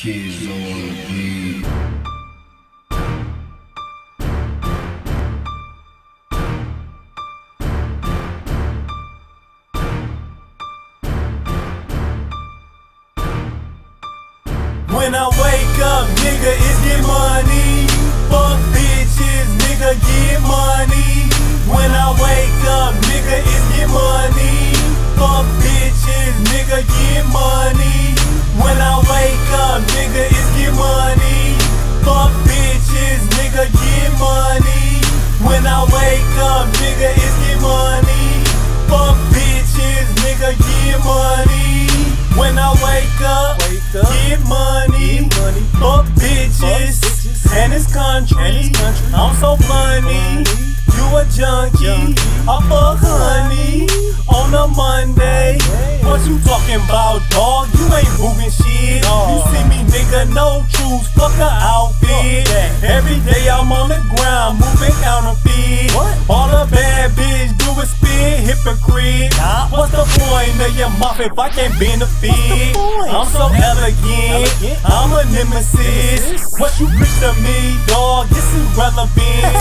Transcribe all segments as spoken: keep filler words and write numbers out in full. Kids on the beat. When I wake up, nigga, it's get money. Fuck bitches, nigga, get money. When I wake up, nigga, it's get money. Fuck bitches, nigga, get money. When I wake up, nigga, it's get money. Fuck bitches, nigga, get money. When I wake up, nigga, it's get money. Fuck bitches, nigga, get money. When I wake up, wake up get money, get money. Fuck, bitches. Fuck bitches, and it's country, and it's country. I'm so funny, you a junkie, junkie. I fuck honey, on a Monday, Monday. What you talking about, dog? You ain't moving shit, dog. You see me, nigga, no truth, fuck a outfit, fuck. Every day I'm on the ground, moving counterfeit. All a bad bitch do is spin, hypocrite, nah. What's the point of your mouth if I can't benefit? I'm so elegant, I'm a nemesis. What you preach to me, dog? This is relevant.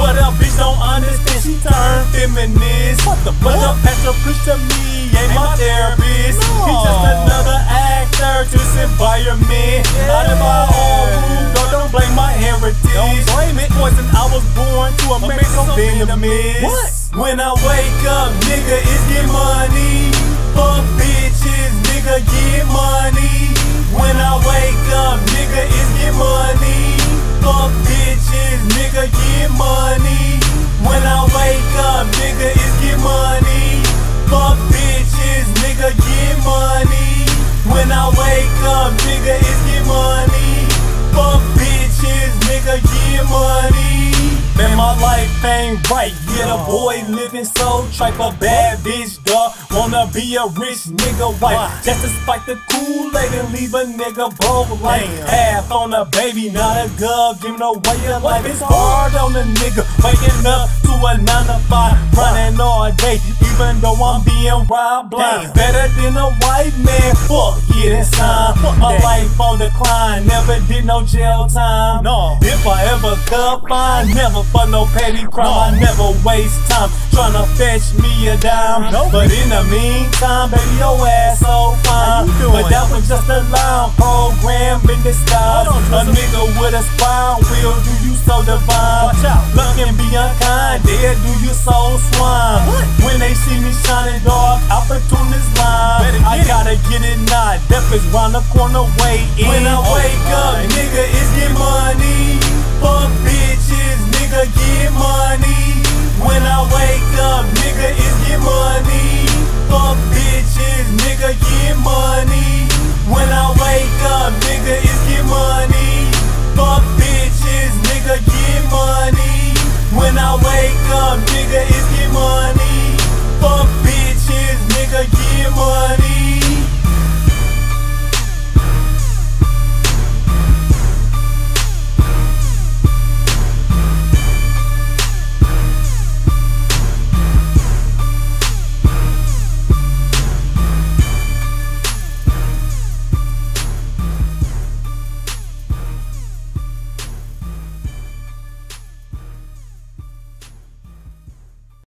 What a bitch don't understand, she turned feminist. What the fuck? What the pastor preach to me ain't my therapist. He's just another actor to this environment. Out of my own room, dog, don't blame my heritage. Don't blame it. Poison, I was born to a man so venomous. What? When I wake up, nigga, it's get money. Fuck bitches, nigga, get money. When I wake up, nigga, it's get money. Fuck bitches, nigga, get money. When I wake up, nigga, it's get money. Fuck bitches, nigga, get money. When I wake up, nigga, it's get money. Fuck bitches, nigga, get money. Man, my life ain't right, yeah, the boy living so tripe. A bad bitch, dog, wanna be a rich nigga wife, just to spike the Kool-Aid and leave a nigga broke like half on a baby, not a gov, give no way your life. It's hard on a nigga, waking up to a nine to five, running all day, even though I'm being robbed blind. Better than a white man, fuck, yeah, that's time. My life on decline, never did no jail time. If I ever could find, never for no petty crime, I never waste time tryna fetch me a dime. Nope. But in the meantime, baby, your ass so fine. But that was just a line program in disguise. A nigga with a spine will do you so divine. Luck and be unkind, they'll do you so swine. What? When they see me shining dark, opportunities line. I gotta get it now, death is round the corner, waiting.